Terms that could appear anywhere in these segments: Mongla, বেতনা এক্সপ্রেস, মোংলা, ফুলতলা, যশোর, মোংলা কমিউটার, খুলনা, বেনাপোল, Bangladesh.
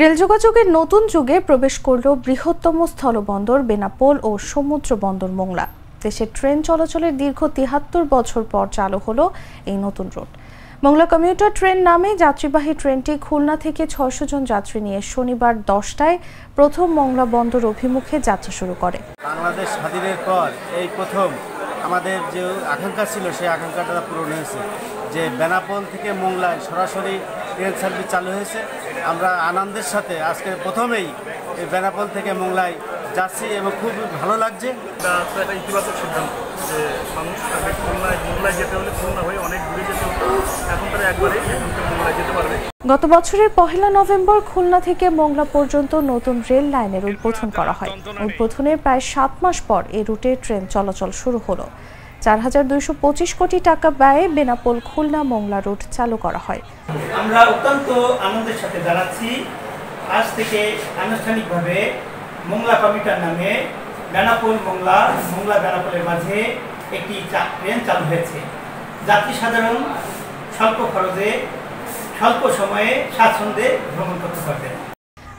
Rail যোগাযোগের নতুন যুগে প্রবেশ করল বৃহত্তম স্থলবন্দর বেনাপোল ও সমুদ্র বন্দর মোংলা। দেশে ট্রেন চলাচলের দীর্ঘ ৭৩ বছর পর চালু হলো এই নতুন রুট। মোংলা কমিউটার ট্রেন নামে যাত্রীবাহী ট্রেনটি খুলনা থেকে ৬০০ জন যাত্রী নিয়ে শনিবার ১০টায় প্রথম মোংলা বন্দর অভিমুখে যাত্রা শুরু করে। বাংলাদেশ স্বাধীনের পর এই প্রথম আমাদের যে আকাঙ্ক্ষা ছিল সেই আকাঙ্ক্ষাটা পূরণ হয়েছে, যে বেনাপোল থেকে মোংলায় সরাসরি ট্রেন সার্ভিস চালু হয়েছে। আমরা আনন্দের সাথে আজকে প্রথমেই বেনাপোল থেকে মোংলায় যাচ্ছি এবং খুব ভালো লাগছে। একটা ইতিবাচক সিদ্ধান্ত যে মানুষটাকে মোংলায় যেতে হলে খুলনা হয়ে অনেক দূরে যেতে হতো, এখন তারা একবারে মোংলায় যেতে পারবে। গত বছরের ১লা নভেম্বর খুলনা থেকে মোংলা পর্যন্ত নতুন রেল লাইনের উদ্বোধন করা হয়। উদ্বোধনের প্রায় ৭ মাস পর এই রুটে ট্রেন চলাচল শুরু হলো। ৪,২২৫ কোটি টাকা ব্যয়ে বেনাপোল খুলনা মোংলা রুট চালু করা হয়। আমরা অত্যন্ত আনন্দের সাথে জানাচ্ছি, আজ থেকে আনুষ্ঠানিকভাবে মোংলা কমিউটার নামে বেনাপোল মোংলা, মোংলা বেনাপোলের মাঝে একটি ট্রেন চালু হয়েছে। যাত্রী সাধারণ স্বল্প খরচে স্বল্প সময়ে স্বাচ্ছন্দ্যে ভ্রমণ করতে পারবেন।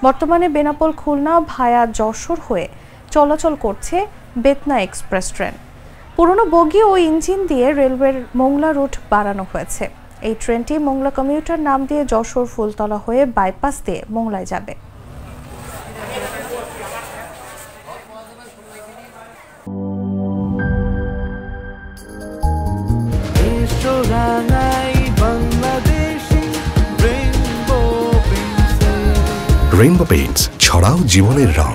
বর্তমানে বেনাপোল খুলনা ভায়া যশোর হয়ে চলাচল করছে বেতনা এক্সপ্রেস ট্রেন। পুরনো বগি ও ইঞ্জিন দিয়ে রেলওয়ের মোংলা রুট বাড়ানো হয়েছে। এই ট্রেনটি মোংলা কমিউটার নাম দিয়ে যশোর ফুলতলা হয়ে বাইপাস দিয়ে মোংলায় যাবে। রেইনবো পেইন্টস, ছড়াও জীবনের রং।